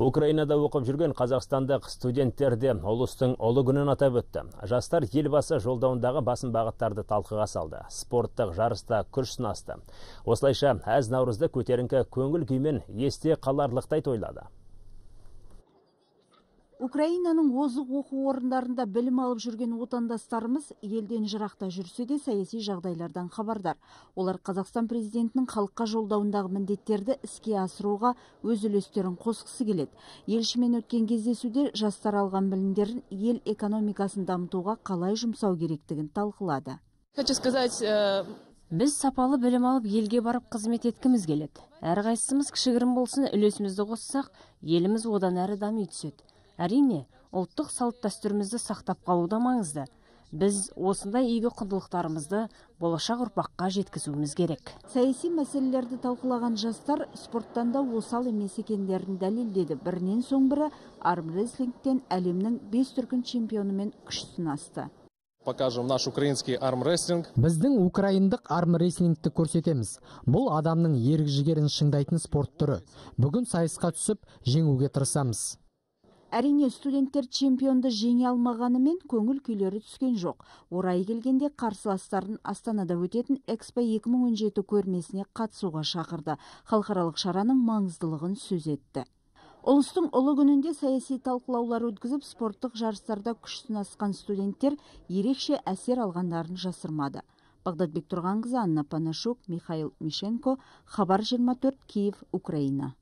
Украинада оқып жүрген қазақстандық студенттерде олыстың олы күнін атап өтті. Жастар елбасы жолдауындағы басым бағыттарды талқыға салды. Спорттық жарыста күш сынасты. Осылайша әз наурызды көтеріңкі көңіл күймен есте қаларлықтай тойлады. Украинаның озық оқу орындарында білім алып жүрген отандастарымыз елден жырақта жүрсе де саяси жағдайлардан хабардар. Олар Қазақстан президентінің халыққа жолдауындағы міндеттерді іске асыруға өз үлестерін қосқысы келеді. Елшімен өткен кездесуде жастар алған білімдерін ел экономикасын дамытуға қалай жұмсау керектігін талқылады. Біз сапалы білім алып елге барып қызмет еткіміз келеді. Әрқайсымыз кішігірім болсын үлесімізді қоссақ, еліміз одан әрі дами түседі. Әрине, ұлттық салт дәстүрімізді сақтап қалуда маңызды. Біз осындай игі құндылықтарымызды болашақ ұрпаққа жеткізуіміз керек. Саяси мәселелерді талқылаған жастар спорттан да осал емес екендерін дәлелдеді. Бірінен соң бірі армрестлингтен әлемнің 5 дүркін чемпионымен күш сынасты. Покажем наш украинский армрестлинг. Біздің украиндық армрестлингті көрсетеміз. Бұл адамның ерік жігерін шыңдайтын спорт түрі. Бүгін сайысқа түсіп, жеңуге тырысамыз. Әрине, студенттер чемпионды жеңе алмағанымен көңіл күйлері түскен жоқ. Орайы келгенде қарсыластарын Астанада өтетін Экспо 2017 көрмесіне қатысуға шақырды. Халықаралық шараның маңыздылығын сөз етті. Ұлыстың ұлы күнінде саяси талқылаулар өткізіп, спорттық жарыстарда күш сынасқан студенттер ерекше әсер алғандарын жасырмады. Бағдат Бектурғанғызы, Анна Панышук, Михаил Мишенко, Хабар 24, Киев, Украина.